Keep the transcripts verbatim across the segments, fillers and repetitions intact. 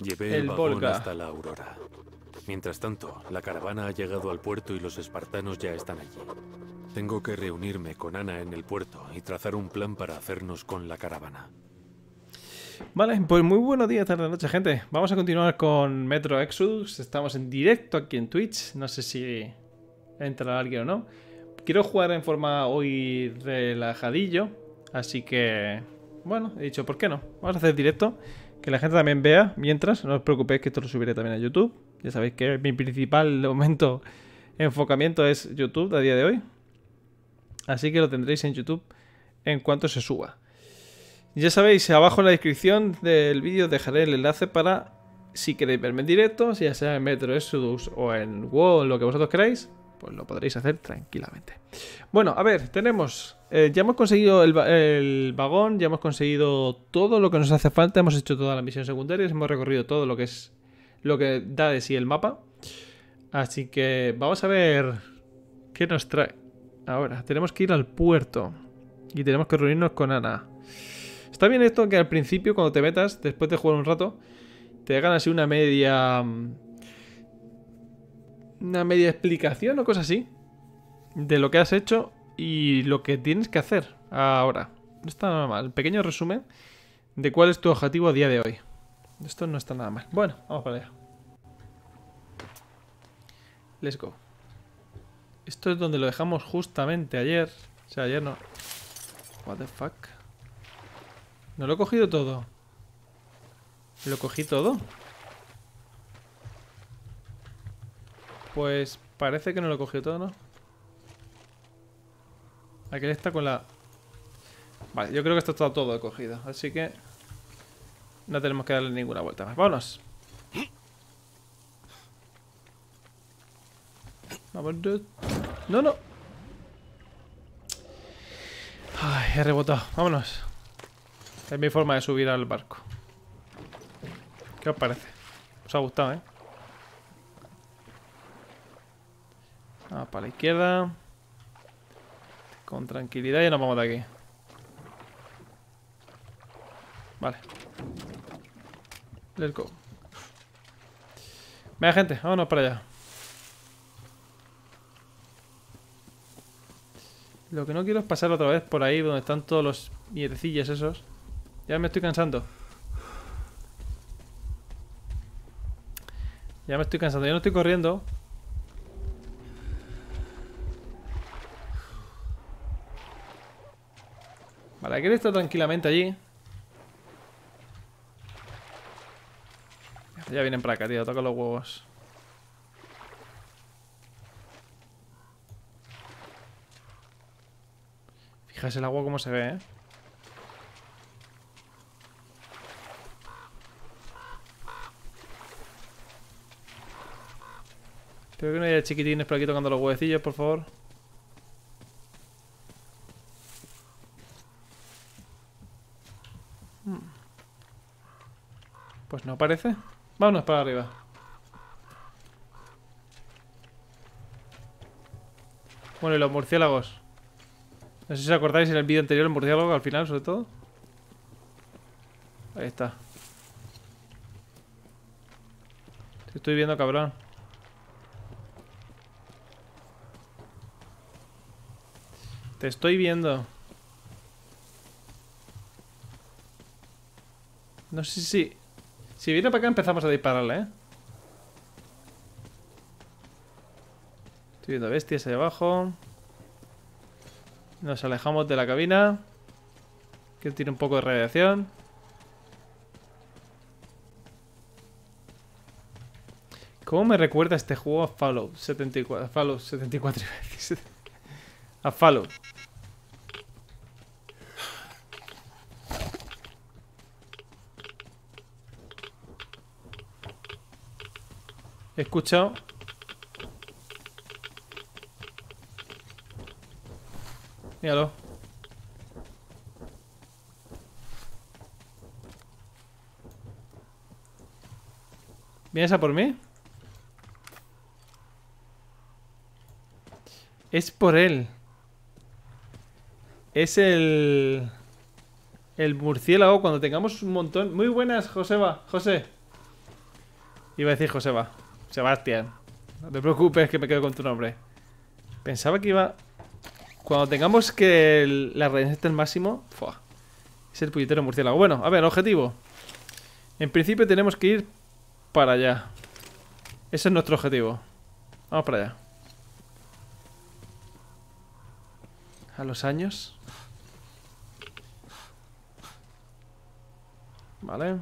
Llevé el vagón hasta la Aurora. Mientras tanto, la caravana ha llegado al puerto y los espartanos ya están allí. Tengo que reunirme con Ana en el puerto y trazar un plan para hacernos con la caravana. Vale, pues muy buenos días, tarde, noche, gente. Vamos a continuar con Metro Exodus. Estamos en directo aquí en Twitch. No sé si entra alguien o no. Quiero jugar en forma hoy relajadillo. Así que, bueno, he dicho, ¿por qué no? Vamos a hacer directo. Que la gente también vea. Mientras, no os preocupéis que esto lo subiré también a YouTube. Ya sabéis que mi principal momento enfocamiento es YouTube a día de hoy. Así que lo tendréis en YouTube en cuanto se suba. Ya sabéis, abajo en la descripción del vídeo dejaré el enlace para si queréis verme en directo, si ya sea en Metro Exodus o en WoW, lo que vosotros queráis, pues lo podréis hacer tranquilamente. Bueno, a ver, tenemos... Eh, ya hemos conseguido el, el vagón, ya hemos conseguido todo lo que nos hace falta, hemos hecho todas las misiones secundarias, hemos recorrido todo lo que es... lo que da de sí el mapa. Así que vamos a ver qué nos trae. Ahora, tenemos que ir al puerto y tenemos que reunirnos con Ana. Está bien esto que al principio, cuando te metas, después de jugar un rato, te hagan así una media... Una media explicación o cosas así de lo que has hecho y lo que tienes que hacer ahora. No está nada mal. Pequeño resumen de cuál es tu objetivo a día de hoy. Esto no está nada mal. Bueno, vamos para allá. Let's go. Esto es donde lo dejamos justamente ayer. O sea, ayer no. What the fuck. No lo he cogido todo. ¿Lo cogí todo? Pues parece que no lo he cogido todo, ¿no? Aquel está con la... Vale, yo creo que esto está todo cogido. Así que... no tenemos que darle ninguna vuelta más. ¡Vámonos! Vamos, dude. ¡No, no! Ay, he rebotado. ¡Vámonos! Es mi forma de subir al barco. ¿Qué os parece? Os ha gustado, ¿eh? Ah, para la izquierda. Con tranquilidad y nos vamos de aquí. Vale. Let's go. Venga, gente, vámonos para allá. Lo que no quiero es pasar otra vez por ahí donde están todos los mierdecillas esos. Ya me estoy cansando. Ya me estoy cansando. Yo no estoy corriendo. Vale, aquí está tranquilamente allí. Ya vienen para acá, tío. Toca los huevos. Fijaos el agua como se ve, ¿eh? Espero que no haya chiquitines por aquí tocando los huevecillos, por favor. Pues no parece. Vámonos para arriba. Bueno, y los murciélagos. No sé si os acordáis en el vídeo anterior, el murciélago al final, sobre todo. Ahí está. Te estoy viendo, cabrón. Te estoy viendo. No sé si... Si viene para acá empezamos a dispararle, ¿eh? Estoy viendo bestias ahí abajo. Nos alejamos de la cabina, que tiene un poco de radiación. ¿Cómo me recuerda este juego a Fallout setenta y cuatro? A Fallout setenta y cuatro veces. A Fallout. He escuchado. Míralo. ¿Vienes a por mí? Es por él. Es el... el murciélago cuando tengamos un montón. Muy buenas, Joseba. José. Iba a decir Joseba. Sebastián. No te preocupes que me quedo con tu nombre. Pensaba que iba... Cuando tengamos que el... la redención esté al máximo... Fua. Es el puñetero murciélago. Bueno, a ver, objetivo. En principio tenemos que ir para allá. Ese es nuestro objetivo. Vamos para allá. A los años. Vale.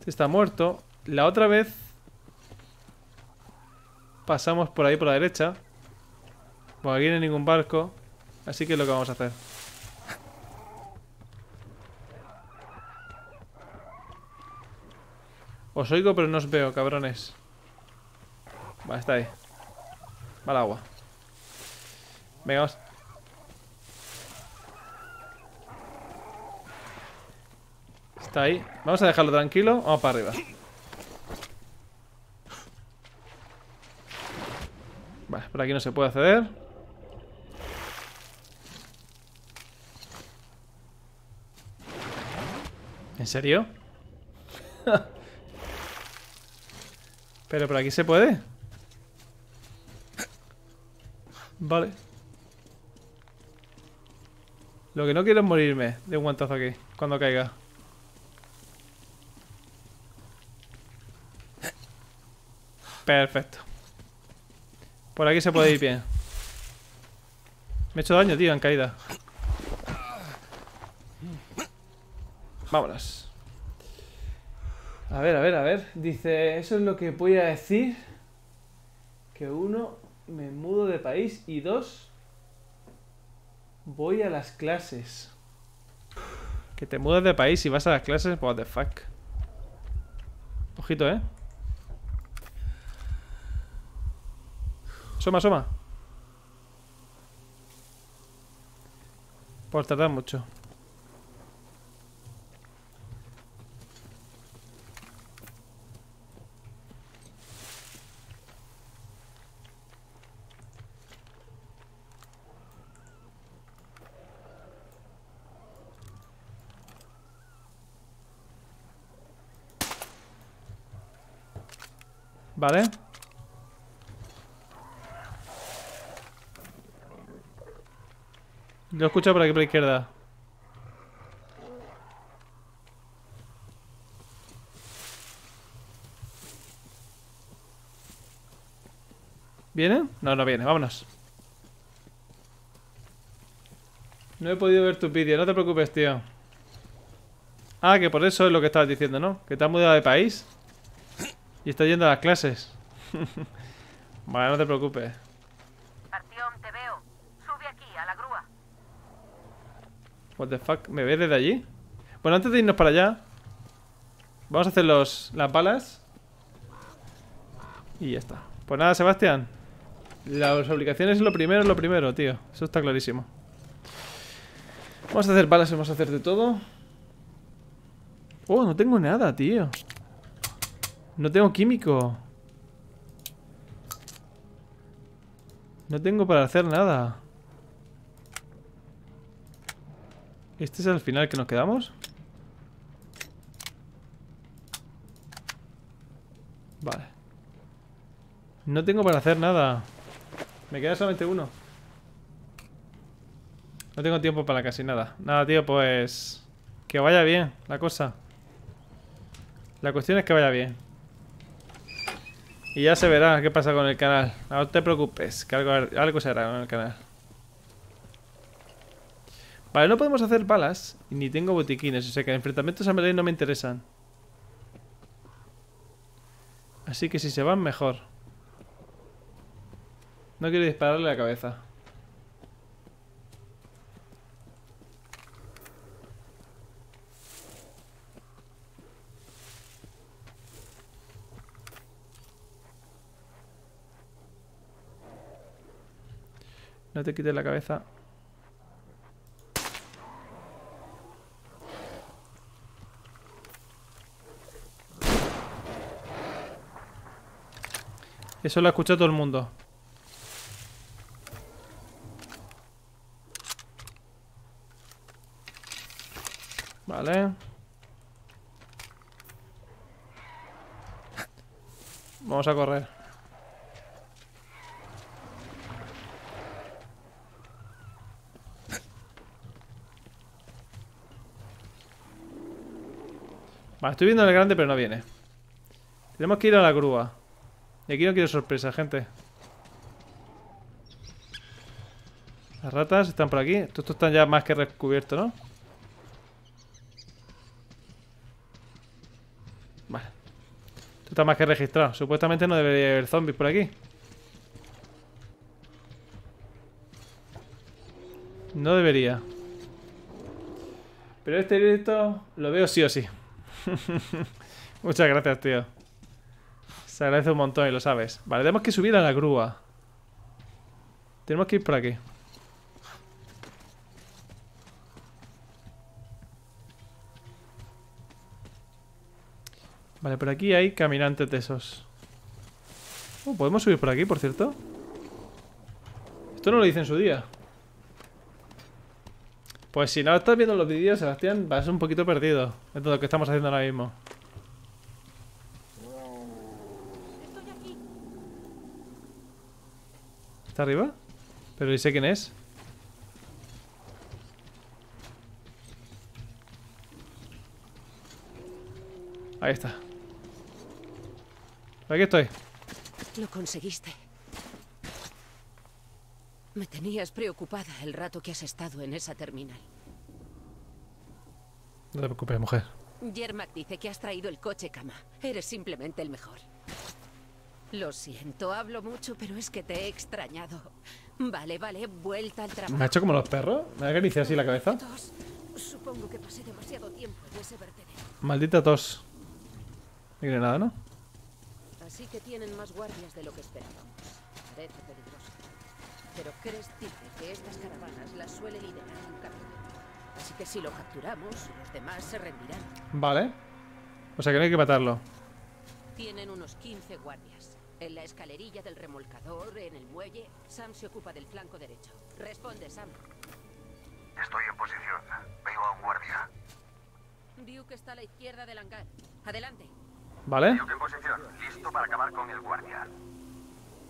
Este está muerto. La otra vez pasamos por ahí por la derecha. Bueno, aquí no hay ningún barco. Así que es lo que vamos a hacer. Os oigo pero no os veo, cabrones. Vale, está ahí. Va al agua. Venga, vamos. Está ahí. Vamos a dejarlo tranquilo. Vamos para arriba. Vale, por aquí no se puede acceder. ¿En serio? Pero por aquí se puede. Vale. Lo que no quiero es morirme de un guantazo aquí, cuando caiga. Perfecto. Por aquí se puede ir bien. Me he hecho daño, tío, en caída. Vámonos. A ver, a ver, a ver. Dice, eso es lo que voy a decir. Que uno, me mudo de país. Y dos, voy a las clases. Que te mudas de país y vas a las clases, what the fuck. Ojito, eh. Asoma, asoma. Por tardar mucho. Vale. Lo he escuchado por aquí, por la izquierda. ¿Viene? No, no viene. Vámonos. No he podido ver tu vídeo. No te preocupes, tío. Ah, que por eso es lo que estabas diciendo, ¿no? Que te has mudado de país y estás yendo a las clases. Vale, no te preocupes. Artyom, te veo. Sube aquí, a la grúa. What the fuck, ¿me ves desde allí? Bueno, antes de irnos para allá, vamos a hacer los, las balas. Y ya está. Pues nada, Sebastián, las obligaciones es lo primero, lo primero, tío. Eso está clarísimo. Vamos a hacer balas, vamos a hacer de todo. Oh, no tengo nada, tío. No tengo químico. No tengo para hacer nada. ¿Este es el final que nos quedamos? Vale. No tengo para hacer nada. Me queda solamente uno. No tengo tiempo para casi nada. Nada, tío, pues... Que vaya bien la cosa. La cuestión es que vaya bien. Y ya se verá qué pasa con el canal. No te preocupes, que algo, algo se hará en el canal. Vale, no podemos hacer balas. Ni tengo botiquines, o sea que enfrentamientos a melee no me interesan. Así que si se van, mejor. No quiero dispararle a la cabeza. No te quites la cabeza. Eso lo ha escuchado todo el mundo. Vale. Vamos a correr. Vale, estoy viendo el grande, pero no viene. Tenemos que ir a la grúa. Y aquí no quiero sorpresa, gente. Las ratas están por aquí. Estos están ya más que recubiertos, ¿no? Vale. Esto está más que registrado. Supuestamente no debería haber zombies por aquí. No debería. Pero este directo lo veo sí o sí. Muchas gracias, tío. Se agradece un montón y lo sabes. Vale, tenemos que subir a la grúa. Tenemos que ir por aquí. Vale, por aquí hay caminantes de esos. Uh, ¿podemos subir por aquí, por cierto? Esto no lo hice en su día. Pues si no estás viendo los vídeos, Sebastián, vas un poquito perdido de todo lo que estamos haciendo ahora mismo. Estoy aquí. ¿Está arriba? Pero ni sé quién es. Ahí está. Aquí estoy. Lo conseguiste. Me tenías preocupada el rato que has estado en esa terminal. No te preocupes, mujer. Yermak dice que has traído el coche, Kama. Eres simplemente el mejor. Lo siento, hablo mucho, pero es que te he extrañado. Vale, vale, vuelta al trabajo. ¿Me ha hecho como los perros? ¿Me ha acariciado así la cabeza? Tos. Supongo que pasé demasiado tiempo en ese vertedero. Maldita tos. No tiene nada, ¿no? Así que tienen más guardias de lo que esperábamos. Parece peligroso. Pero Crest dice que estas caravanas las suele liderar un capitán. Así que si lo capturamos, los demás se rendirán. Vale. O sea que no hay que matarlo. Tienen unos quince guardias. En la escalerilla del remolcador, en el muelle, Sam se ocupa del flanco derecho. Responde, Sam. Estoy en posición. Veo a un guardia. Duke está a la izquierda del hangar. Adelante. Vale. Duke en posición. Listo para acabar con el guardia.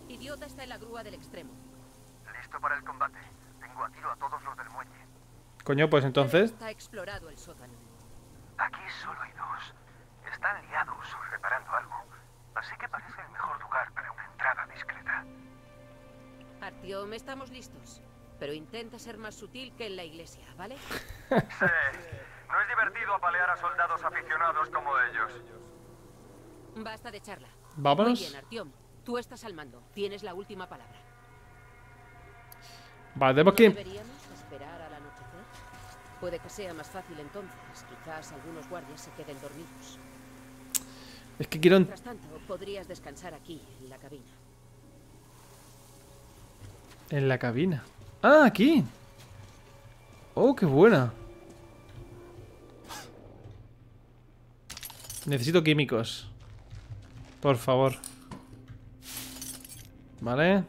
Idiota está en la grúa del extremo. Listo para el combate. Tengo a tiro a todos los del muelle. Coño, pues entonces. Está explorado el sótano. Aquí solo hay dos. Están liados reparando algo. Así que parece el mejor lugar para una entrada discreta. Artyom, estamos listos. Pero intenta ser más sutil que en la iglesia, ¿vale? Sí. No es divertido apalear a soldados aficionados como ellos. Basta de charla. Vámonos. Muy bien, Artyom. Tú estás al mando. Tienes la última palabra. Vale, tenemos que... ¿No deberíamos esperar al anochecer? Puede que sea más fácil entonces. Quizás algunos guardias se queden dormidos. Es que quiero... Mientras tanto, podrías descansar aquí, en la cabina. En la cabina. Ah, aquí. Oh, qué buena. Necesito químicos. Por favor. Vale.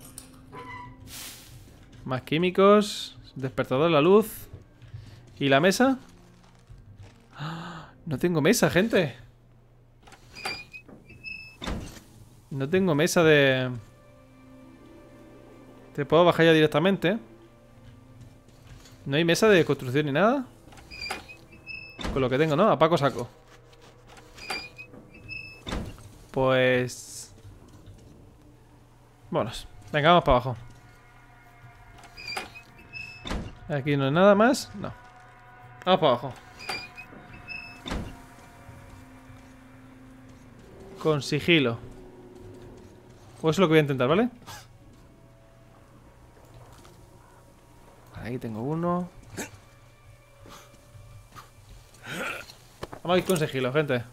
Más químicos. Despertador, la luz. ¿Y la mesa? ¡Ah! No tengo mesa, gente. No tengo mesa de... Te puedo bajar ya directamente. No hay mesa de construcción ni nada. Con lo que tengo, ¿no? A Paco saco. Pues... Bueno, venga, vamos para abajo. Aquí no hay nada más. No. Vamos para abajo. Con sigilo. Pues eso es lo que voy a intentar, ¿vale? Ahí tengo uno. Vamos a ir con sigilo, gente.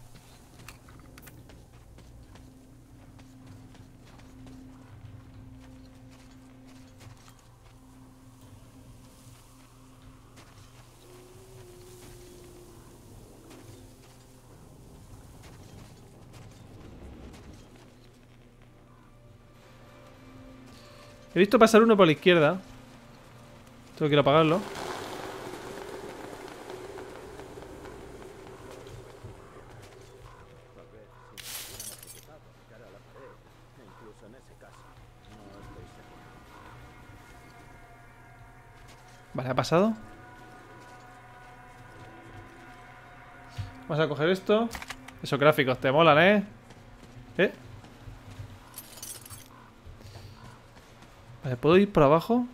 He visto pasar uno por la izquierda. Tengo que ir a apagarlo. Vale, ha pasado. Vamos a coger esto. Esos gráficos te molan, ¿eh? ¿Eh? Vale, ¿puedo ir para abajo?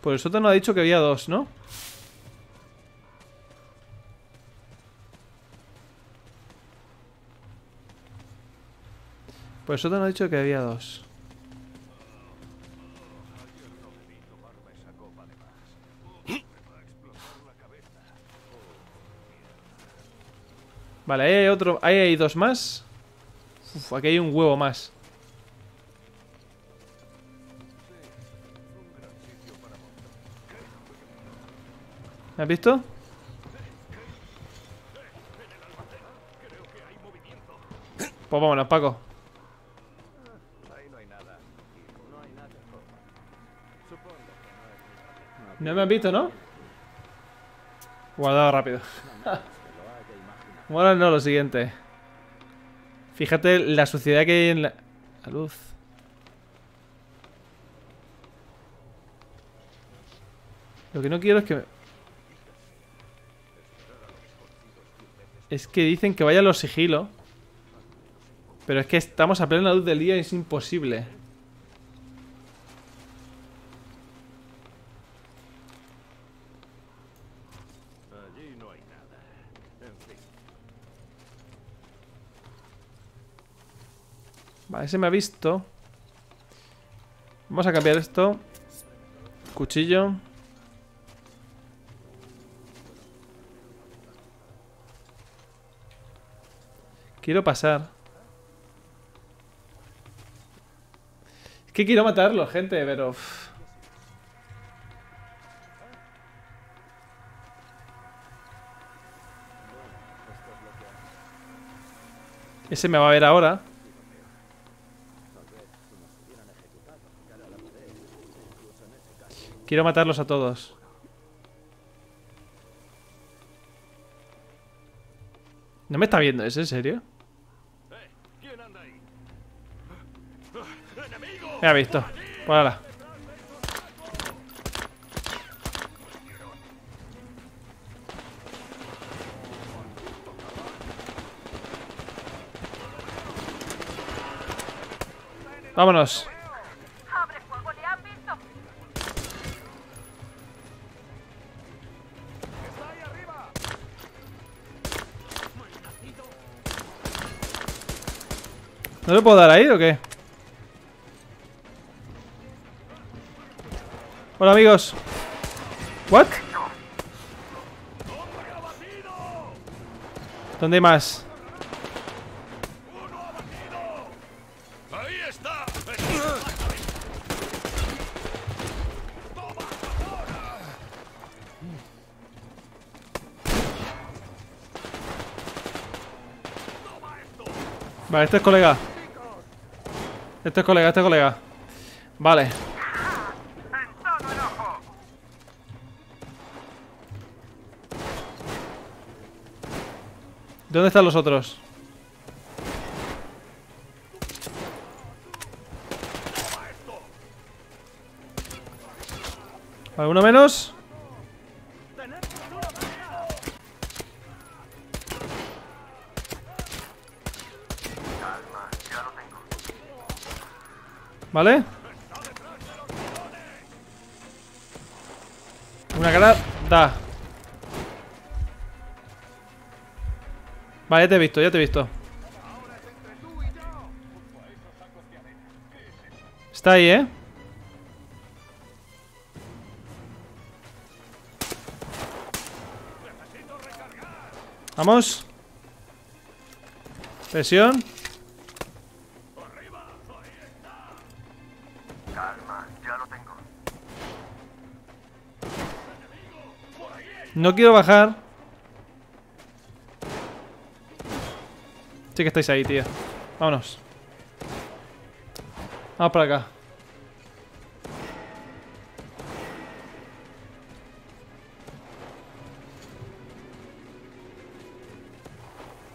Por el sótano ha dicho que había dos, ¿no? Por el sótano ha dicho que había dos. Vale, ahí hay otro. Ahí hay dos más. Uf, aquí hay un huevo más. ¿Me has visto? Pues vámonos, Paco. No me has visto, ¿no? Guardado rápido. Bueno, no, lo siguiente. Fíjate la suciedad que hay en la... la luz. Lo que no quiero es que... Me... Es que dicen que vayan los sigilos. Pero es que estamos a plena luz del día y es imposible. Vale, ese me ha visto. Vamos a cambiar esto. Cuchillo. Quiero pasar. Es que quiero matarlo, gente, pero... Uff. Ese me va a ver ahora. Quiero matarlos a todos. ¿No me está viendo ese, en serio? Me ha visto. Voilà. Vámonos. ¿No le puedo dar ahí o qué? Hola, amigos. ¿What? ¿Dónde hay más? Vale, este es colega. Este es colega, este es colega. Vale. ¿Dónde están los otros? ¿Alguno menos? ¿Vale? Una granada. Vale, ya te he visto, ya te he visto. Está ahí, ¿eh? Vamos. Presión. No quiero bajar. Sí que estáis ahí, tío. Vámonos. Vamos para acá.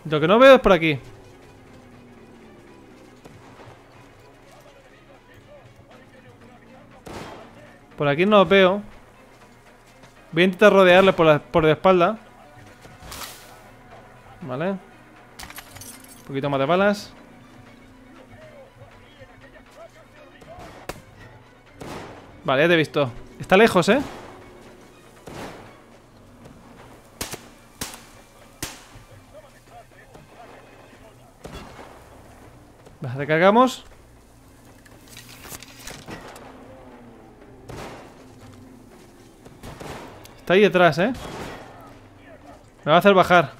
Lo que no veo es por aquí. Por aquí no lo veo. Voy a intentar rodearle por la, por la espalda. Vale. Un poquito más de balas. Vale, ya te he visto. Está lejos, ¿eh? Las recargamos. Está ahí detrás, ¿eh? Me va a hacer bajar.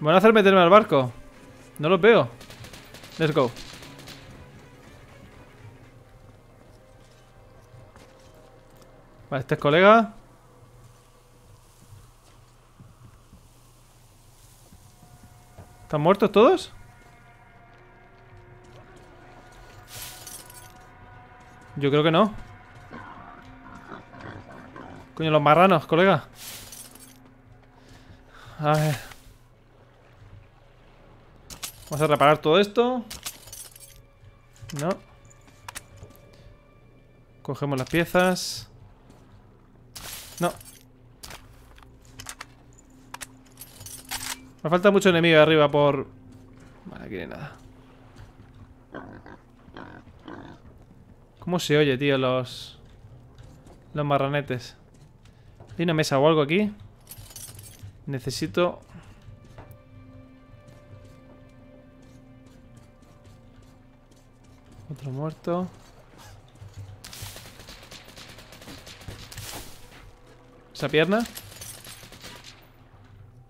Me van a hacer meterme al barco. No los veo. Let's go. Vale, este es colega. ¿Están muertos todos? Yo creo que no. Coño, los marranos, colega. A ver. Vamos a reparar todo esto. No. Cogemos las piezas. No. Me falta mucho enemigo arriba por... Vale, aquí no hay nada. ¿Cómo se oye, tío, los... los marranetes? ¿Hay una mesa o algo aquí? Necesito... Otro muerto. ¿Esa pierna?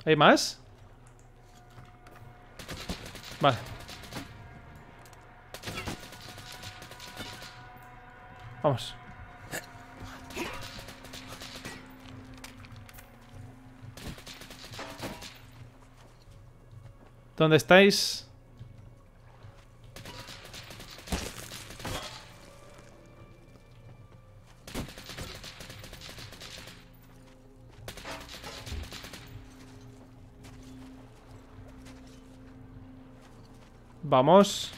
¿Hay más? Vale. Vamos. ¿Dónde estáis? Vamos.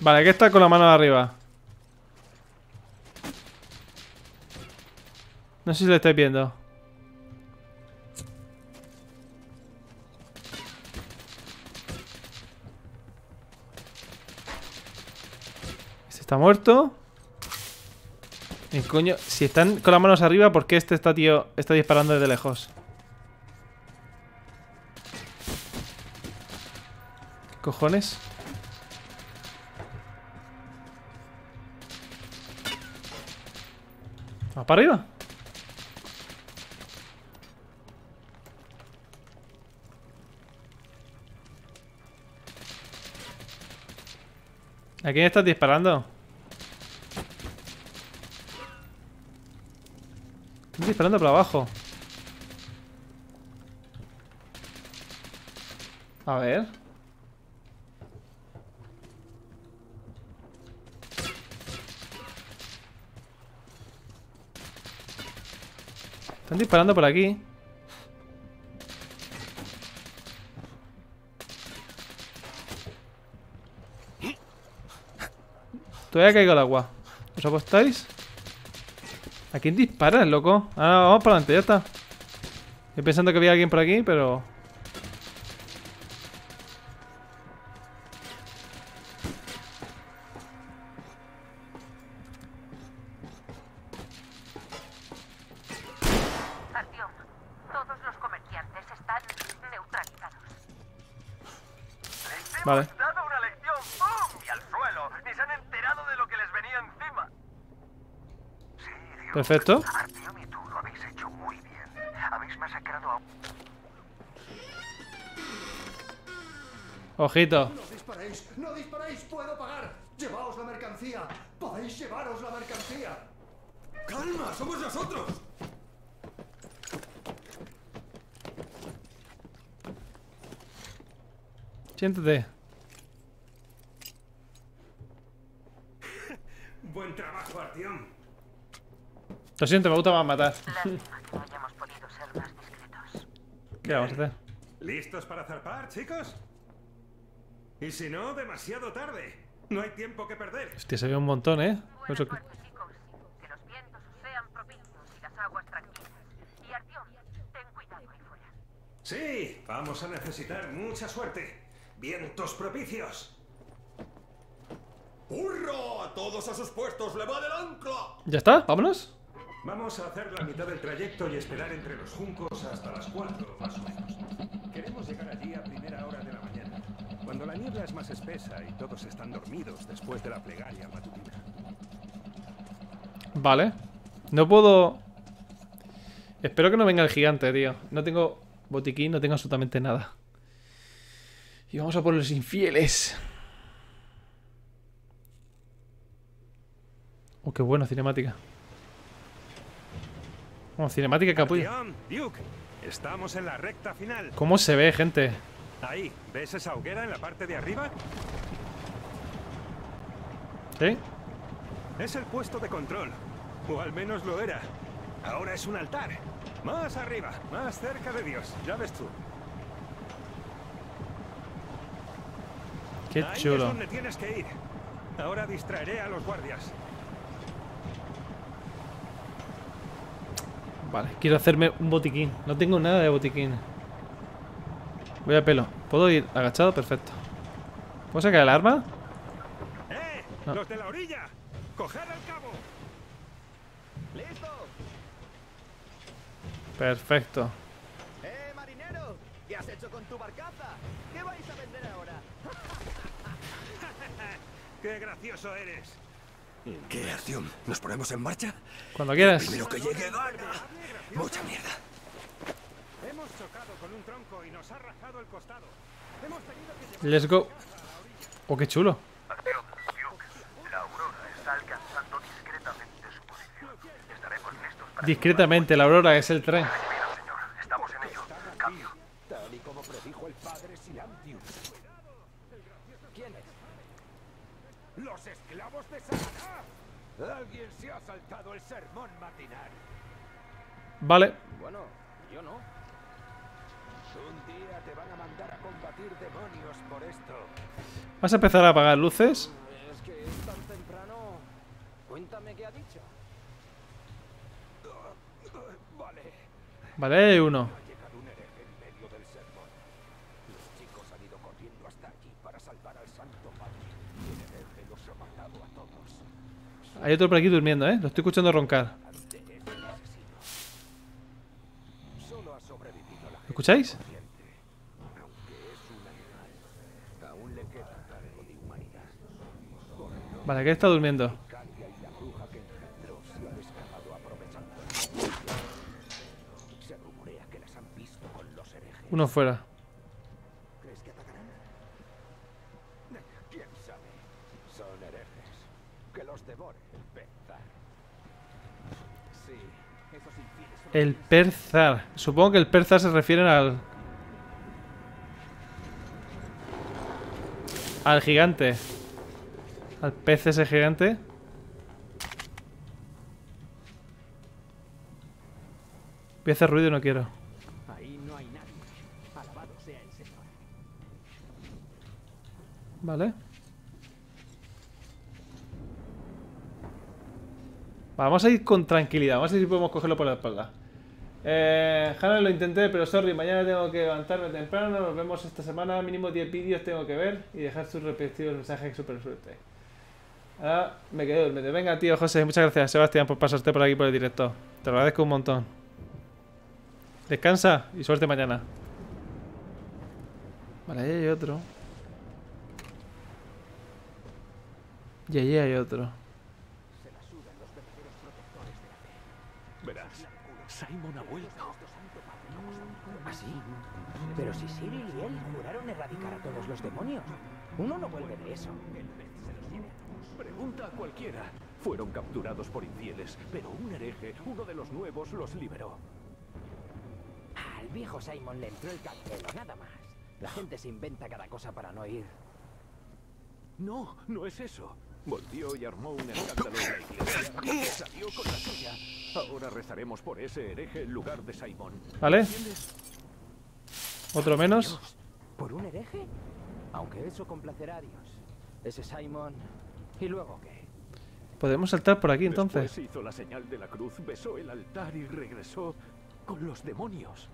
Vale, aquí está con la mano de arriba. No sé si lo estáis viendo. Este está muerto. El coño. Si están con las manos arriba, ¿por qué este está, tío, está disparando desde lejos? ¿Qué cojones? ¿Más para arriba? ¿A quién estás disparando? Estoy disparando para abajo. A ver. Están disparando por aquí. Todavía caigo al agua. ¿Os apostáis? ¿A quién disparas, loco? Ah, vamos para adelante, ya está. Estoy pensando que había alguien por aquí, pero... Vale. Les hemos dado una lección, ¡pum! Y al suelo, ni se han enterado de lo que les venía encima. Sí, Dios. Perfecto. Artyom y tú lo habéis hecho muy bien. Habéis masacrado a... Ojito. No disparéis, no disparéis, puedo pagar. Llevaos la mercancía. Podéis llevaros la mercancía. Calma, somos nosotros. Siéntate. Buen trabajo, Artyom. Lo siento, me gusta más matar. Lástima que no hayamos podido ser más discretos. ¿Qué vamos a hacer? ¿Listos para zarpar, chicos? Y si no, demasiado tarde. No hay tiempo que perder. Hostia, se ve un montón, ¿eh? Eso que... que los vientos sean propicios y las aguas tranquilas. Y Artyom, ten cuidado ahí fuera. Sí, vamos a necesitar mucha suerte. Vientos propicios. ¡Hurra! ¡Todos a sus puestos! ¡Le va del ancla! ¿Ya está? ¿Vámonos? Vamos a hacer la mitad del trayecto y esperar entre los juncos hasta las cuatro, más o menos. Queremos llegar allí a primera hora de la mañana, cuando la niebla es más espesa y todos están dormidos después de la plegaria matutina. Vale. No puedo... Espero que no venga el gigante, tío. No tengo botiquín, no tengo absolutamente nada. Y vamos a por los infieles. Oh, qué buena cinemática. Bueno, cinemática capullo. Duke, estamos en la recta final. ¿Cómo se ve, gente? Ahí, ¿ves esa hoguera en la parte de arriba? ¿Sí? Es el puesto de control. O al menos lo era. Ahora es un altar. Más arriba, más cerca de Dios. Ya ves tú. Qué chulo. Ahí es donde tienes que ir. Ahora distraeré a los guardias. Vale, quiero hacerme un botiquín. No tengo nada de botiquín. Voy a pelo. ¿Puedo ir agachado? Perfecto. ¿Puedo sacar el arma? ¡Eh! No. ¡Los de la orilla! ¡Coger al cabo! ¡Listo! Perfecto. ¡Eh, marinero! ¿Qué has hecho con tu barcaza? ¿Qué vais a vender ahora? ¡Qué gracioso eres! ¿Qué, Artyom? ¿Nos ponemos en marcha? Cuando quieras. Primero que llegue gana. Mucha mierda. Hemos chocado con un tronco y nos ha rajado el costado. Hemos tenido que llegar. Let's go. Oh, qué chulo. Artyom, Duke, la Aurora está alcanzando discretamente su posición. Estaremos listos para... Discretamente, la Aurora es el tren. Mira, señor, estamos en ello. Cambio. Tal y como predijo el padre Silantius. ¿Quién es? ¡Los esclavos de Satanás! ¡Alguien se ha saltado el sermón matinal! Vale. Bueno, yo no. Un día te van a mandar a combatir demonios por esto. ¿Vas a empezar a apagar luces? Es que es tan temprano. Cuéntame qué ha dicho. Vale. Vale, uno. Ha llegado un hereje en medio del sermón. Los chicos han ido corriendo hasta aquí para salvar al santo padre. Hay otro por aquí durmiendo, ¿eh? Lo estoy escuchando roncar. ¿Lo escucháis? Vale, que está durmiendo. Uno fuera. El Perzar. Supongo que el Perzar se refiere al... al gigante. Al pez ese gigante. Voy a hacer ruido y no quiero. Vale. Vamos a ir con tranquilidad. Vamos a ver si podemos cogerlo por la espalda. Eh, Hannah, lo intenté, pero sorry, mañana tengo que levantarme temprano. Nos vemos esta semana. Mínimo diez vídeos tengo que ver y dejar sus respectivos mensajes. Súper suerte. Ah, me quedé dormido. Venga, tío José, muchas gracias, Sebastián, por pasarte por aquí por el directo. Te lo agradezco un montón. Descansa y suerte mañana. Vale, ahí hay otro. Y allí hay otro. Verás, Simon ha vuelto. ¿Así? Pero si Ciri y él juraron erradicar a todos los demonios. Uno no vuelve de eso. Pregunta a cualquiera. Fueron capturados por infieles, pero un hereje, uno de los nuevos, los liberó. Al viejo Simon le entró el cancelo, nada más. La gente se inventa cada cosa para no ir. No, no es eso. Volvió y armó un escándalo en la iglesia. Salió con la suya. Ahora rezaremos por ese hereje en lugar de Simon. ¿Vale? Otro menos. ¿Por un hereje? Aunque eso complacerá a Dios. Ese Simon. ¿Y luego qué? Podemos saltar por aquí entonces. Después hizo la señal de la cruz, besó el altar y regresó con los demonios.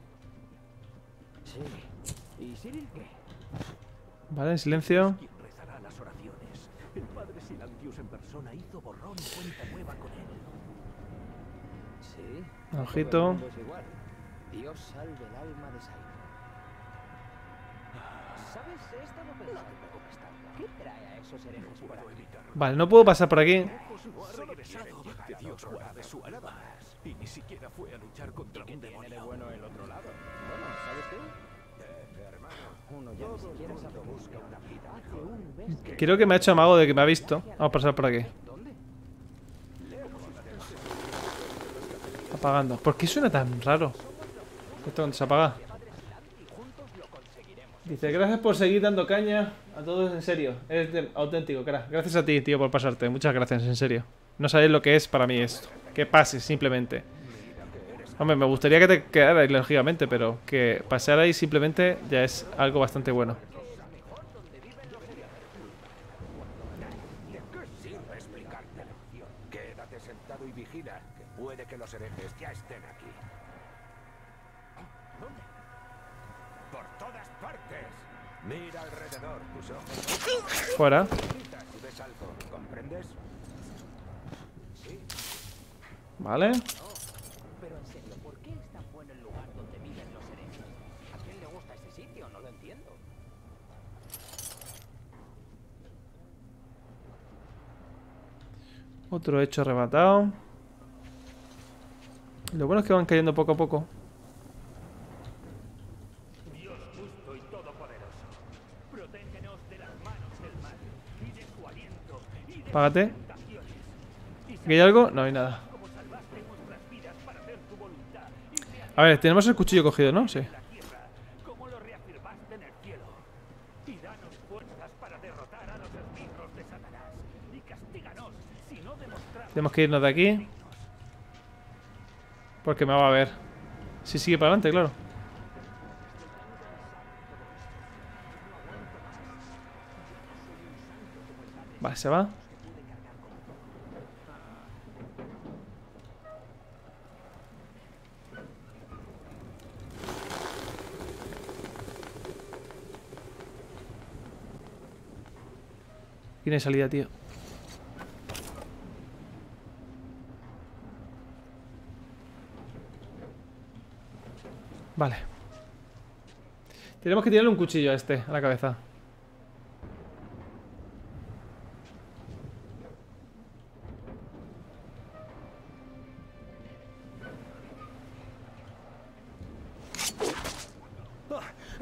Sí. ¿Y Ciri qué? Vale, en silencio. ¿Quién rezará las oraciones? El padre Silantius en persona hizo borrón y cuenta nueva con él. Sí. Ojito. Dios salve el alma de Simon. ¿Sabes? He estado pensando en cómo está. ¿Qué trae a esos herejes por aquí? Vale, no puedo pasar por aquí. Y ni siquiera fue a luchar contra un demonio. Bueno, el otro lado. Bueno, ¿sabes qué? Hermano, uno ya ni siquiera sabe buscar una vida. Creo que me ha hecho amago de que me ha visto. Vamos a pasar por aquí. Apagando. ¿Por qué suena tan raro? Esto cuando se apaga. Dice, gracias por seguir dando caña a todos, en serio. Eres de... auténtico, crack. Gracias a ti, tío, por pasarte. Muchas gracias, en serio. No sabéis lo que es para mí esto. Que pases, simplemente. Hombre, me gustaría que te quedarais, lógicamente, pero que pasarais simplemente ya es algo bastante bueno. Quédate sentado y vigila, que puede que los herejes ya estén aquí. Mira alrededor, tus ojos. Fuera. Vale. Pero en serio, ¿por qué es tan bueno el lugar donde viven los herejes? ¿A quién le gusta ese sitio? No lo entiendo. Otro hecho arrebatado. Lo bueno es que van cayendo poco a poco. Págate. ¿Aquí hay algo? No hay nada. A ver, tenemos el cuchillo cogido, ¿no? Sí. Tenemos que irnos de aquí. Porque me va a ver. Si sigue para adelante, claro. Vale, se va. Tiene salida, tío. Vale. Tenemos que tirarle un cuchillo a este, a la cabeza.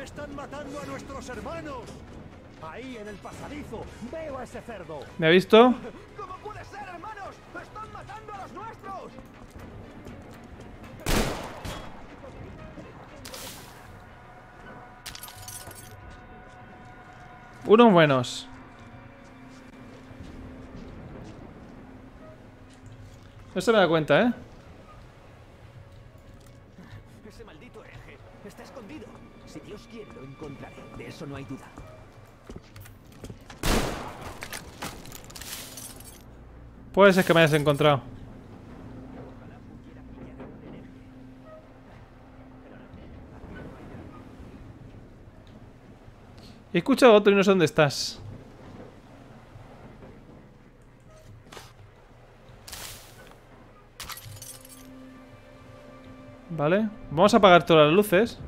¡Están matando a nuestros hermanos! Ahí en el pasadizo veo a ese cerdo. ¿Me ha visto? ¿Cómo puede ser, hermanos? ¡Están matando a los nuestros! Unos buenos. No se me da cuenta, ¿eh? Ese maldito hereje está escondido. Si Dios quiere, lo encontraré. De eso no hay duda. Puede ser que me hayas encontrado. He escuchado otro y no sé dónde estás. Vale. Vamos a apagar todas las luces.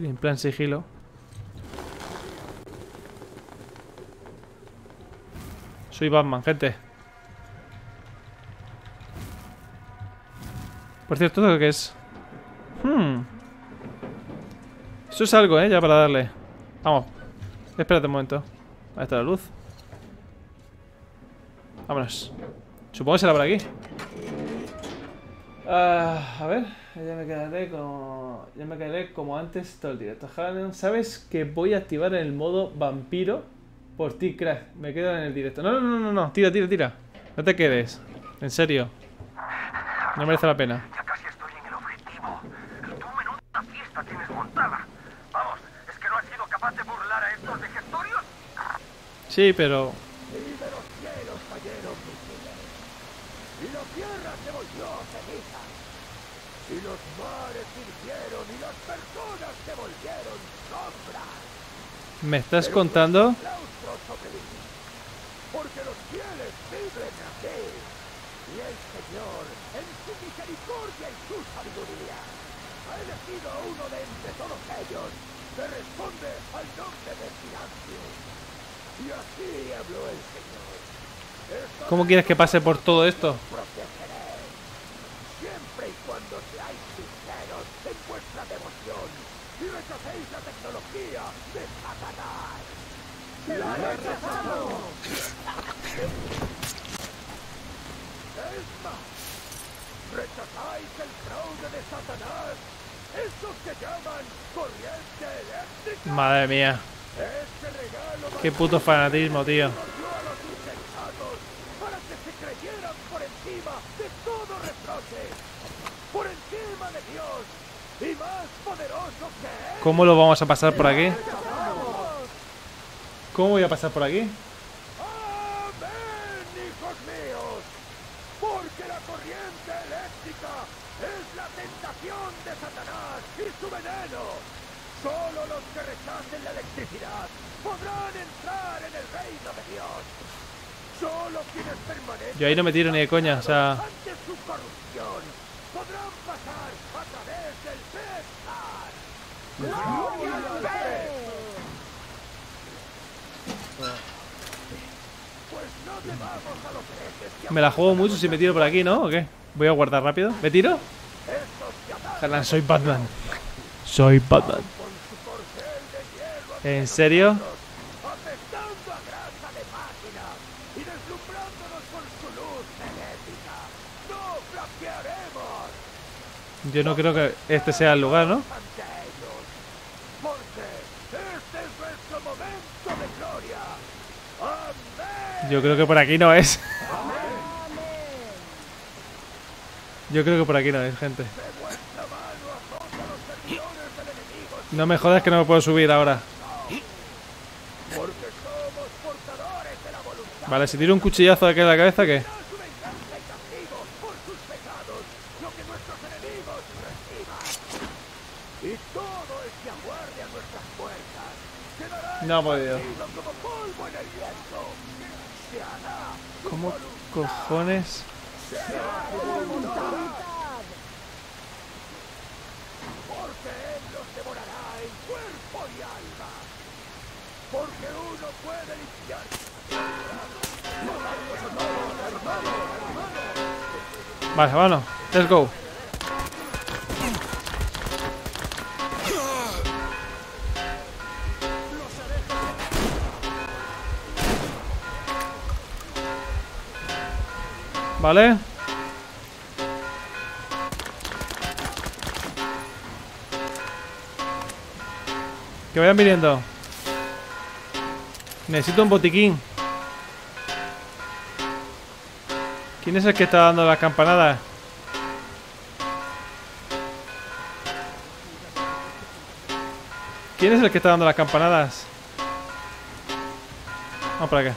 En plan sigilo. Soy Batman, gente. Por cierto, ¿esto qué es? Hmm. Eso es algo, ¿eh? Ya para darle. Vamos. Espérate un momento. Ahí está la luz. Vámonos. Supongo que será por aquí. Uh, a ver. Ya me quedaré con... Ya me quedaré como antes todo el directo. ¿Sabes que voy a activar el modo vampiro? Por ti, Crest, me quedo en el directo. No, no, no, no, no, tira, tira, tira. No te quedes. En serio. No merece la pena. Ya casi estoy en el objetivo. Tú menuda fiesta tienes montada. Vamos, ¿es que no has sido capaz de burlar a estos digestorios? Sí, pero... Y los mares hirvieron y las personas se volvieron sombras. ¿Me estás Pero contando? Porque los fieles viven así. Y el Señor, en su misericordia y su sabiduría, ha elegido a uno de entre todos ellos que responde al nombre de Silantius. Y así habló el Señor. Esto ¿Cómo quieres que pase por todo esto? Cuando seáis sinceros en vuestra devoción y rechacéis la tecnología de Satanás. ¡La rechazamos! Es más, rechazáis el fraude de Satanás, esos que llaman corriente eléctrica. Madre mía. Este regalo qué puto fanatismo, tío. Para que se creyeran por encima de todo reproche. Por encima de Dios y más poderoso que él. ¿Cómo lo vamos a pasar por aquí? ¿Cómo voy a pasar por aquí? Amén, hijos míos, porque la corriente eléctrica es la tentación de Satanás y su veneno. Solo los que rechacen la electricidad podrán entrar en el reino de Dios. Solo quienes permanecen. Yo ahí no me tiro ni de coña, o sea. Ante su corrupción. Podrán pasar a través del Perzar. ¡Gloria al Perzar! Pues no te vamos a lo que eres. Me la juego mucho si me tiro por aquí, ¿no? ¿O qué? Voy a guardar rápido. ¿Me tiro? Carlan, soy Batman. Soy Batman. ¿En serio? Yo no creo que este sea el lugar, ¿no? Yo creo que por aquí no es. Yo creo que por aquí no es, gente. No me jodas que no me puedo subir ahora. Vale, si tiro un cuchillazo de aquí en la cabeza, ¿qué? No ha podido. ¿Cómo cojones? Vale, bueno, let's go. Vale. Que vayan viniendo. Necesito un botiquín. ¿Quién es el que está dando las campanadas? ¿Quién es el que está dando las campanadas? Vamos para acá.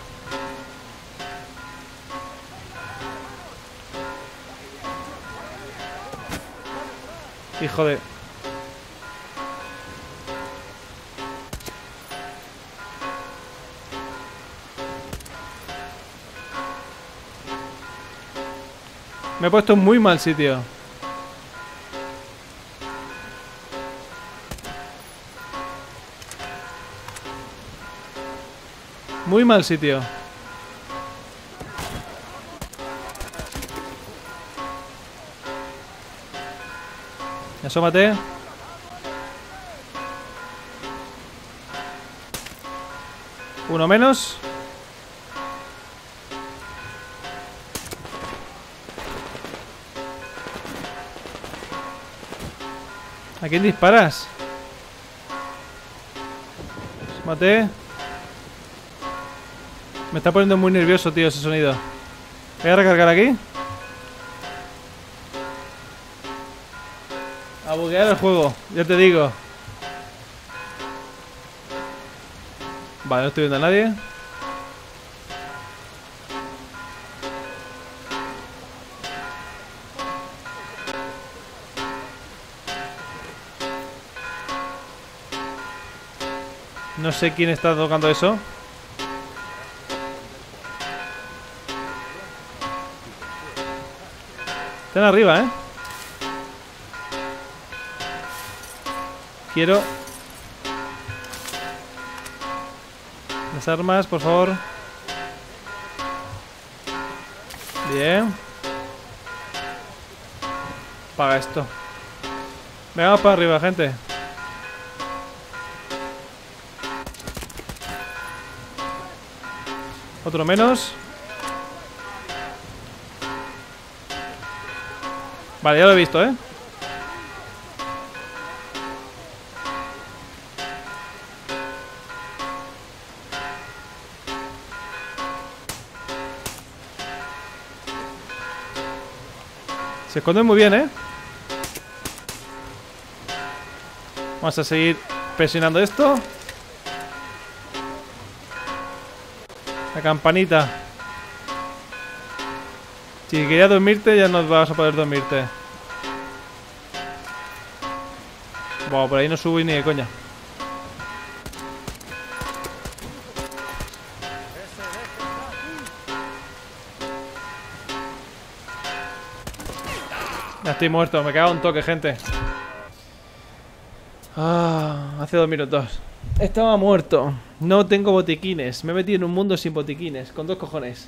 Hijo de... Me he puesto en muy mal sitio. Muy mal sitio. Asómate. Uno menos. ¿A quién disparas? Asómate. Me está poniendo muy nervioso, tío, ese sonido. ¿Voy a recargar aquí? A buguear el juego, ya te digo. Vale, no estoy viendo a nadie. No sé quién está tocando eso. Están arriba, ¿eh? Quiero las armas, por favor. Bien. Paga esto. Venga, para arriba, gente. Otro menos. Vale, ya lo he visto, ¿eh? Se esconden muy bien, ¿eh? Vamos a seguir presionando esto. La campanita. Si querías dormirte, ya no vas a poder dormirte. Wow, por ahí no subo ni de coña. Ya estoy muerto, me cago un toque, gente. Ah, hace dos minutos. Estaba muerto. No tengo botiquines. Me he metido en un mundo sin botiquines. Con dos cojones.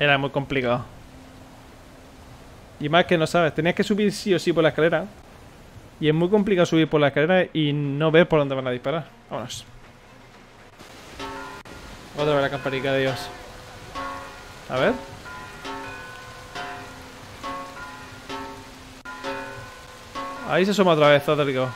Era muy complicado. Y más que no sabes. Tenías que subir sí o sí por la escalera. Y es muy complicado subir por la escalera y no ver por dónde van a disparar. Vámonos. Otra vez la campanita de Dios. A ver. Ahí se suma otra vez, otro rico.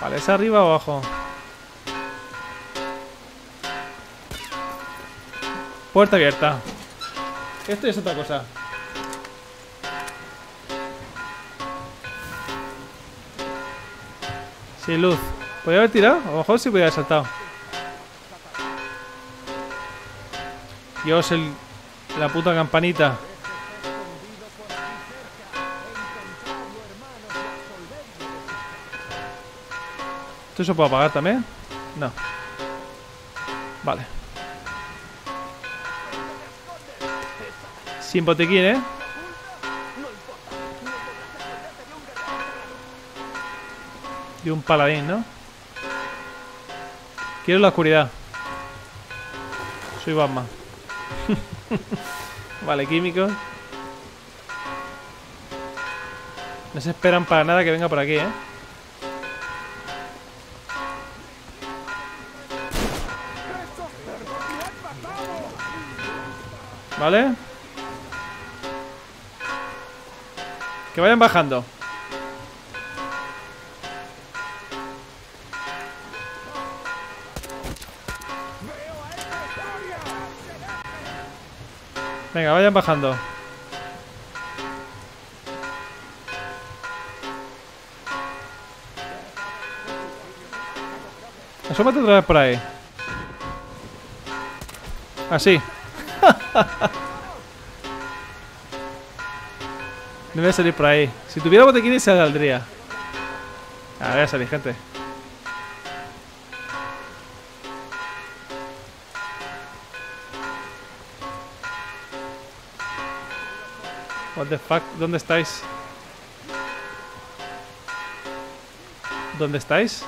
Vale, ¿es arriba o abajo? Puerta abierta. Esto es otra cosa. Sin luz. ¿Podría haber tirado? A lo mejor sí podría haber saltado. Dios, el... la puta campanita. ¿Esto se puede apagar también? No. Vale. Sin botiquín, ¿eh? Y un paladín, ¿no? Quiero la oscuridad. Soy Batman. Vale, químicos. No se esperan para nada que venga por aquí, ¿eh? ¿Vale? Que vayan bajando. Venga, vayan bajando. Asómate otra vez por ahí. Así. No voy a salir por ahí. Si tuviera botiquines se saldría. Ah, voy a salir, gente. What the fuck? ¿Dónde estáis? ¿Dónde estáis?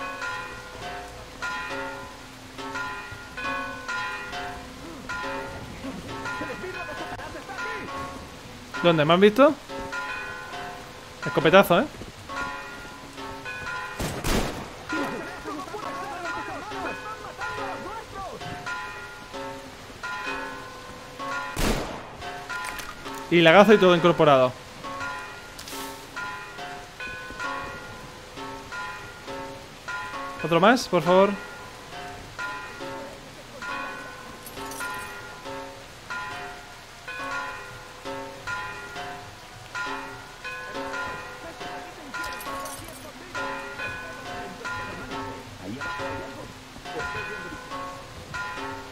¿Dónde? ¿Me han visto? Escopetazo, ¿eh? Y lagazo y todo incorporado. Otro más, por favor.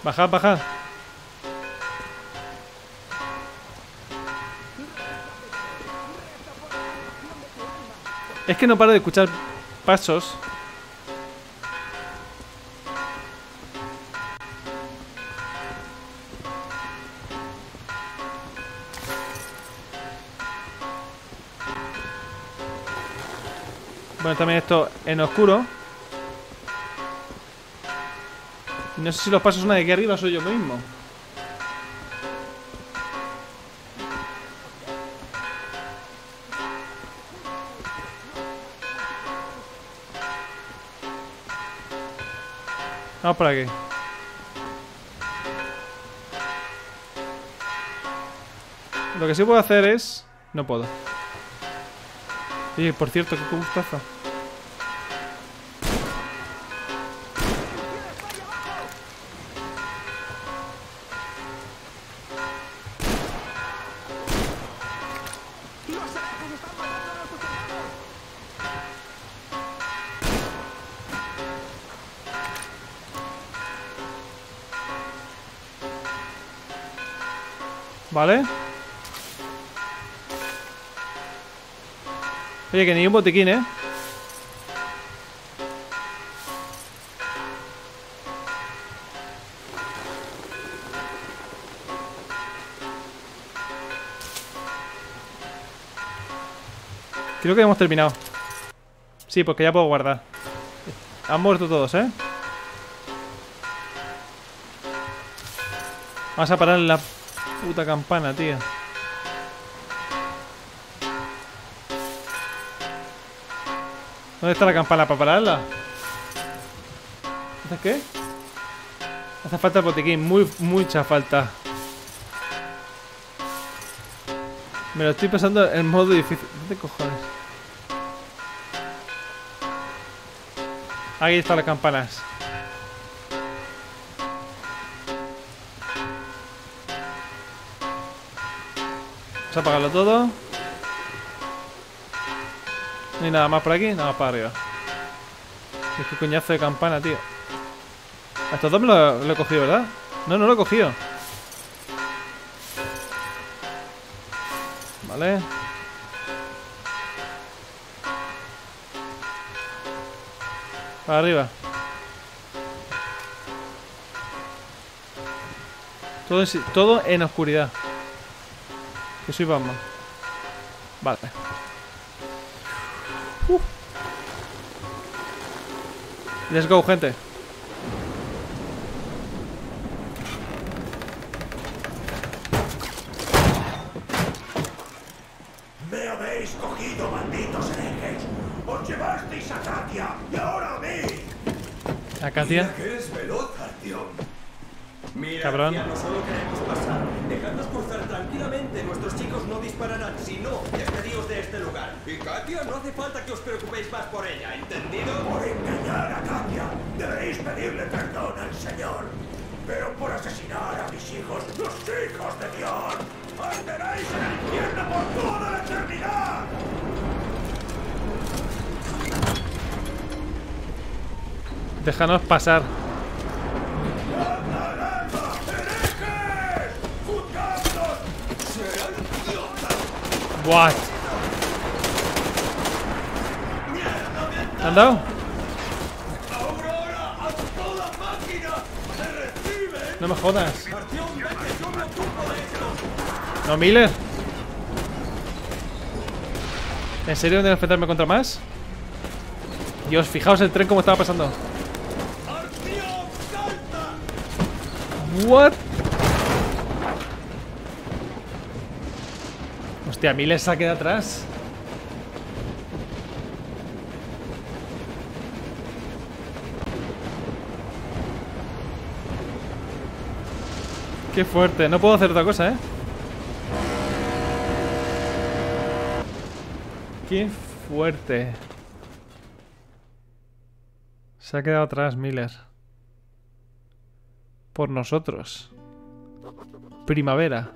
Baja, baja. Es que no paro de escuchar pasos. Bueno, también esto en oscuro. No sé si los pasos son de aquí arriba o soy yo mismo. Vamos por aquí. Lo que sí puedo hacer es... No puedo. Y por cierto, qué gustazo. Vale. Oye, que ni un botiquín, ¿eh? Creo que hemos terminado. Sí, porque ya puedo guardar. Han muerto todos, ¿eh? Vamos a parar la... Puta campana, tío. ¿Dónde está la campana? ¿Para pararla? ¿Haces qué? Hace falta el botiquín. Muy, mucha falta. Me lo estoy pasando en modo difícil. ¿Dónde cojones? Ahí están las campanas. Vamos a apagarlo todo. No hay nada más por aquí, nada más para arriba. Es que coñazo de campana, tío. A estos dos me lo, lo he cogido, ¿verdad? No, no lo he cogido. Vale. Para arriba. Todo, todo en oscuridad. Que sí, vamos. Vale. Uh. Let's go, gente. Me habéis cogido, malditos herejes. Os llevasteis a Katia y ahora a mí. ¿A Katia? Mira que eres veloz, Artyom. Mira, cabrón. Ya no solo queremos pasar. Dejadnos cruzar tranquilamente. Nuestros chicos no dispararán. Si no, despedíos de este lugar. Y Katia, no hace falta que os preocupéis más por ella, ¿entendido? Por engañar a Katia, deberéis pedirle perdón al señor. Pero por asesinar a mis hijos, los hijos de Dios, os veréis en el infierno por toda la eternidad. Déjanos pasar. What? ¿Te han dado? No me jodas. No, Miller. ¿En serio de enfrentarme contra más? Dios, fijaos el tren como estaba pasando. What? Hostia, Miller se ha quedado atrás. Qué fuerte, no puedo hacer otra cosa, ¿eh? Qué fuerte. Se ha quedado atrás Miller. Por nosotros. Primavera.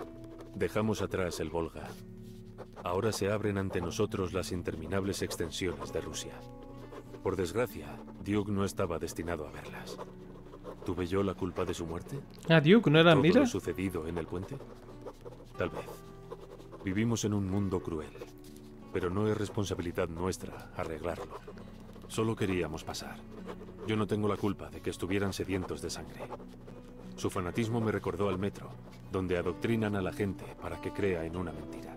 Dejamos atrás el Volga. Ahora se abren ante nosotros las interminables extensiones de Rusia. Por desgracia, Duke no estaba destinado a verlas. ¿Tuve yo la culpa de su muerte? ¿Ah, Duke no era Miller? ¿Todo lo sucedido en el puente? Tal vez. Vivimos en un mundo cruel, pero no es responsabilidad nuestra arreglarlo. Solo queríamos pasar. Yo no tengo la culpa de que estuvieran sedientos de sangre. Su fanatismo me recordó al metro, donde adoctrinan a la gente para que crea en una mentira.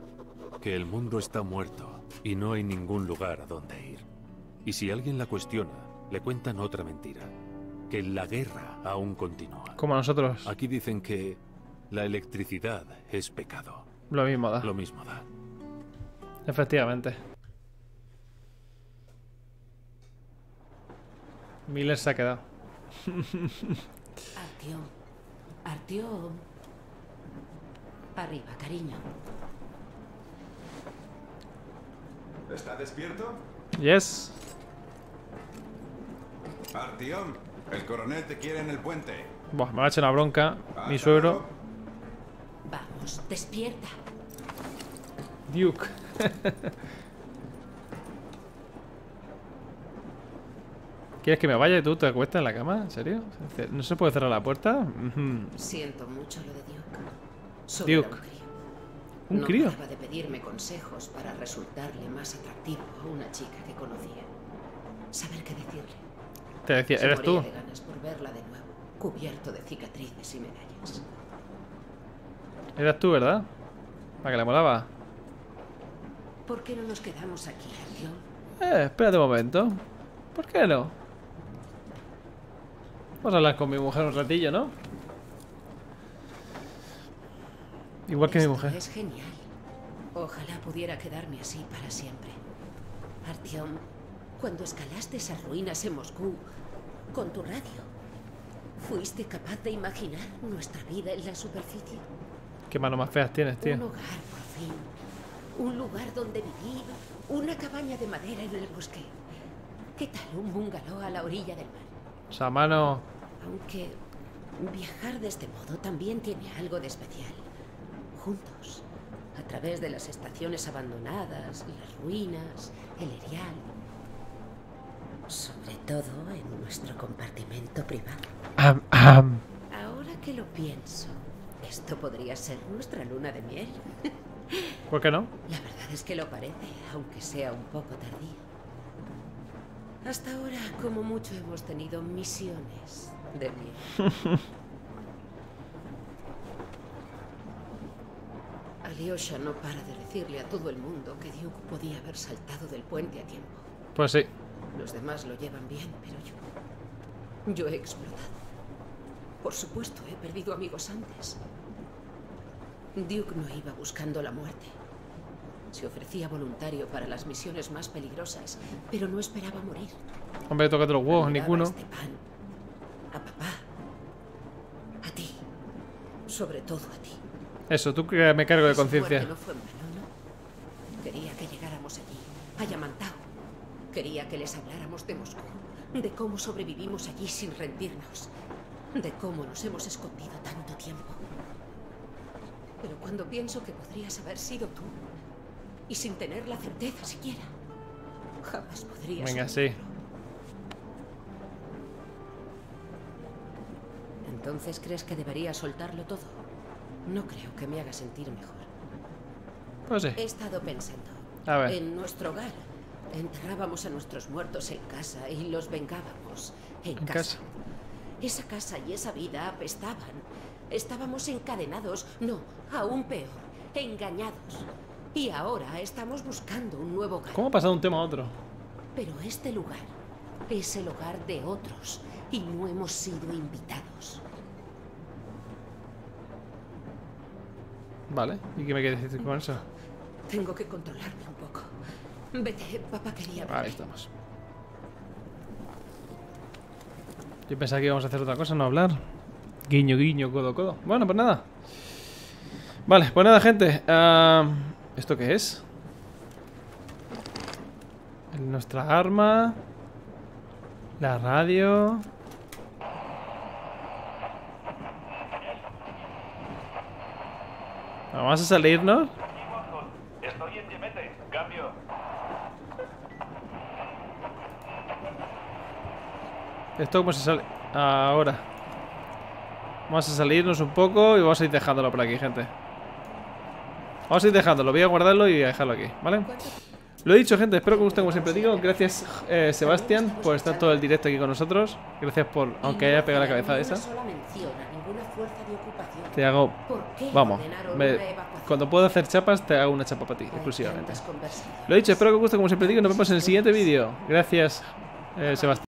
Que el mundo está muerto y no hay ningún lugar a donde ir. Y si alguien la cuestiona, le cuentan otra mentira. Que la guerra aún continúa. Como nosotros. Aquí dicen que la electricidad es pecado. Lo mismo da. Lo mismo da. Efectivamente. Miller se ha quedado. Artyom. Artyom. Arriba, cariño. ¿Está despierto? Yes. Artyom, el coronel te quiere en el puente. Buah, me va a echar una bronca. Pásalo. Mi suegro. Vamos, despierta. Duke. ¿Quieres que me vaya y tú te acuestas en la cama? ¿En serio? ¿No se puede cerrar la puerta? Siento mucho lo de Duke. Sobre Duke. Un crío. ¿Un no crío? Acaba de pedirme consejos para resultarle más atractivo a una chica que conocía. Saber qué decirle. Te decía, eres tú. De ganas por verla de nuevo, cubierto de cicatrices y medallas. Eras tú, ¿verdad? ¿Para que le molaba? ¿Por qué no nos quedamos aquí, Artyom? Eh, espérate un momento. ¿Por qué no? Vamos a hablar con mi mujer un ratillo, ¿no? Igual que esto mi mujer. Es genial. Ojalá pudiera quedarme así para siempre. Artyom, cuando escalaste esas ruinas en Moscú con tu radio, ¿fuiste capaz de imaginar nuestra vida en la superficie? Qué manos más feas tienes, tío. Un hogar, por fin. Un lugar donde vivir. Una cabaña de madera en el bosque. ¿Qué tal un bungalow a la orilla del mar? O sea, mano. Aunque viajar de este modo también tiene algo de especial. Juntos, a través de las estaciones abandonadas, las ruinas, el erial. Sobre todo en nuestro compartimento privado. Um, um. Ahora que lo pienso, esto podría ser nuestra luna de miel. ¿Por qué no? La verdad es que lo parece, aunque sea un poco tardía. Hasta ahora, como mucho, hemos tenido misiones de miedo. Leosha no para de decirle a todo el mundo que Duke podía haber saltado del puente a tiempo. Pues sí. Los demás lo llevan bien, pero yo... Yo he explotado. Por supuesto, he perdido amigos antes. Duke no iba buscando la muerte. Se ofrecía voluntario para las misiones más peligrosas, pero no esperaba morir. Hombre, tócate los huevos, ninguno. A Stepán, a papá, a ti, sobre todo a ti. Eso, tú que me cargo de conciencia. No fue en vano, ¿no? Quería que llegáramos allí, a Yamantao. Quería que les habláramos de Moscú, de cómo sobrevivimos allí sin rendirnos, de cómo nos hemos escondido tanto tiempo. Pero cuando pienso que podrías haber sido tú, y sin tener la certeza siquiera, jamás podría. Venga, sí. Entonces, ¿crees que debería soltarlo todo? No creo que me haga sentir mejor. Pues sí. He estado pensando. A ver. En nuestro hogar enterrábamos a nuestros muertos en casa y los vengábamos en, ¿En casa? casa. Esa casa y esa vida apestaban. Estábamos encadenados, no, aún peor, engañados. Y ahora estamos buscando un nuevo hogar. ¿Cómo ha pasado un tema a otro? Pero este lugar es el hogar de otros y no hemos sido invitados. Vale, ¿y qué me quieres decir con eso? Tengo que controlarme un poco. Vete, papá quería verme. Ahí estamos. Yo pensaba que íbamos a hacer otra cosa, no hablar. Guiño, guiño, codo, codo. Bueno, pues nada. Vale, pues nada, gente. Uh... ¿Esto qué es? Nuestra arma. La radio. Vamos a salirnos. Estoy en Yemete. Cambio. ¿Esto cómo se sale? Ahora. Vamos a salirnos un poco y vamos a ir dejándolo por aquí, gente. Vamos a ir dejándolo. Voy a guardarlo y a dejarlo aquí, ¿vale? Lo he dicho, gente, espero que os guste, como siempre digo. Gracias, eh, Sebastián, por estar todo el directo aquí con nosotros. Gracias por, aunque haya pegado la cabeza esa. Te hago... Vamos, me... cuando puedo hacer chapas, te hago una chapa para ti, exclusivamente. Lo he dicho, espero que os guste, como siempre digo. Nos vemos en el siguiente vídeo. Gracias, eh, Sebastián.